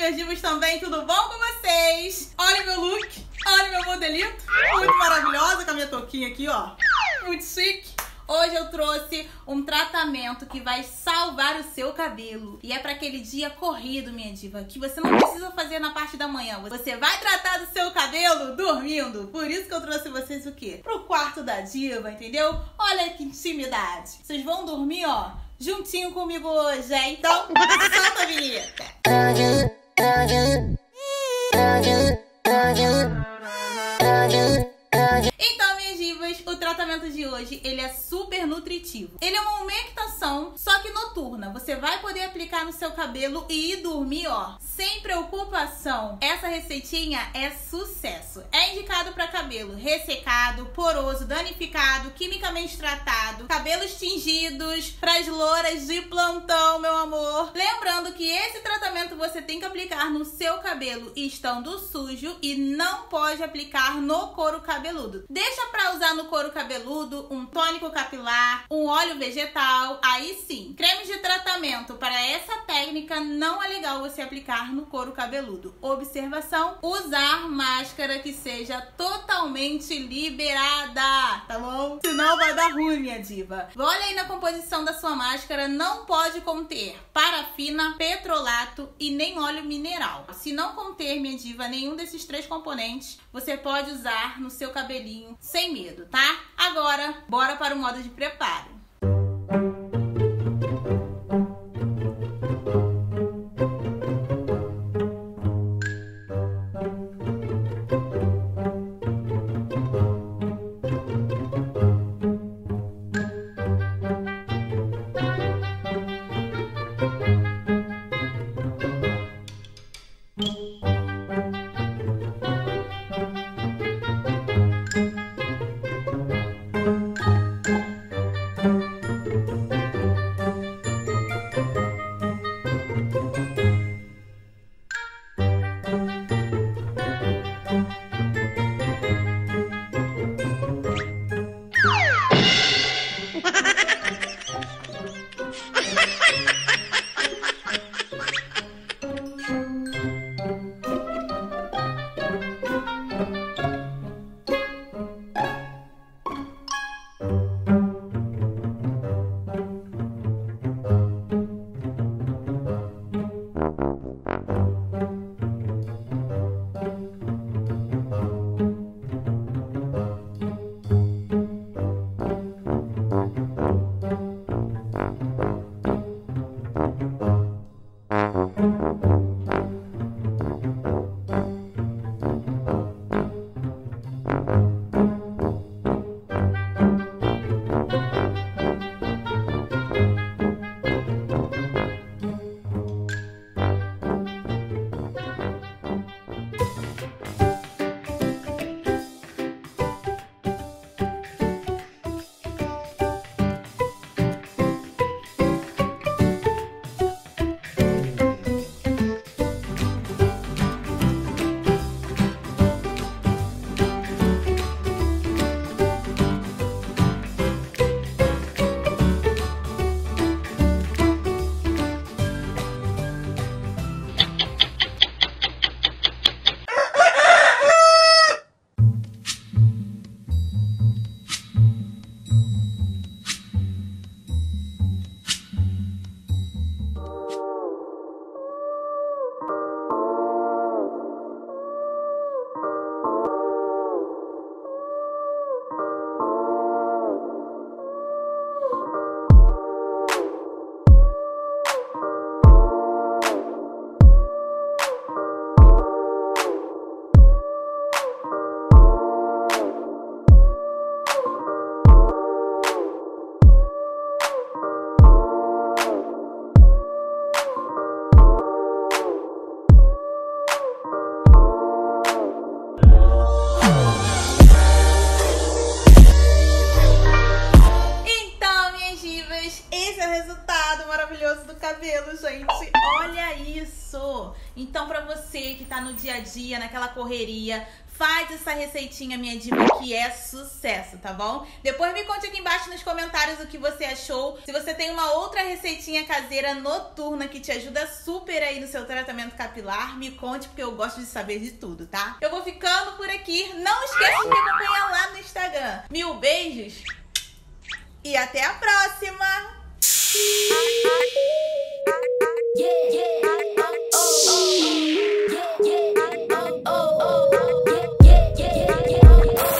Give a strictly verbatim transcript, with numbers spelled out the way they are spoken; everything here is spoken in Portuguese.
Divergimos também, tudo bom com vocês? Olhem meu look, olhem meu modelito, muito maravilhosa com a minha touquinha aqui, ó, muito chique. Hoje eu trouxe um tratamento que vai salvar o seu cabelo. E é para aquele dia corrido, minha diva, que você não precisa fazer na parte da manhã. Você vai tratar do seu cabelo dormindo. Por isso que eu trouxe vocês o quê? Pro quarto da diva, entendeu? Olha que intimidade. Vocês vão dormir, ó, juntinho comigo hoje, hein? Então, solta a vinheta. Então, minhas divas, o tratamento de hoje, ele é super nutritivo. Ele é uma umectação, só que noturna. Você vai poder aplicar no seu cabelo e ir dormir, ó, sem preocupação. Essa receitinha é sucesso. É indicado para cabelo ressecado, poroso, danificado, quimicamente tratado, cabelos tingidos, para as louras de plantão, meu amor. Lembrando que esse tratamento você tem que aplicar no seu cabelo estando sujo e não pode aplicar no couro cabeludo. Deixa pra usar no couro cabeludo um tônico capilar, um óleo vegetal, aí sim. Creme de tratamento para essa técnica não é legal você aplicar no couro cabeludo. Observação, usar máscara que seja totalmente liberada, tá bom? Senão vai dar ruim, minha diva. Olha aí na composição da sua máscara, não pode conter parafina, petrolato e nem óleo mineral. Se não conter, minha diva, nenhum desses três componentes, você pode usar no seu cabelo sem medo, tá? Agora, bora para o modo de preparo. Gente, olha isso! Então, para você que tá no dia a dia, naquela correria, Faz essa receitinha, minha diva, que é sucesso, tá bom? Depois me conte aqui embaixo nos comentários o que você achou. Se você tem uma outra receitinha caseira noturna que te ajuda super aí no seu tratamento capilar, me conte, porque eu gosto de saber de tudo, tá? Eu vou ficando por aqui. Não esqueça de me acompanhar lá no Instagram. Mil beijos e até a próxima! Yeah.